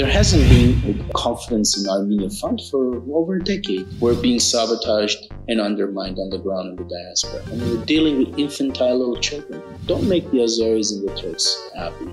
There hasn't been confidence in Armenia Fund for over a decade. We're being sabotaged and undermined on the ground in the diaspora. And we're dealing with infantile little children. Don't make the Azeris and the Turks happy.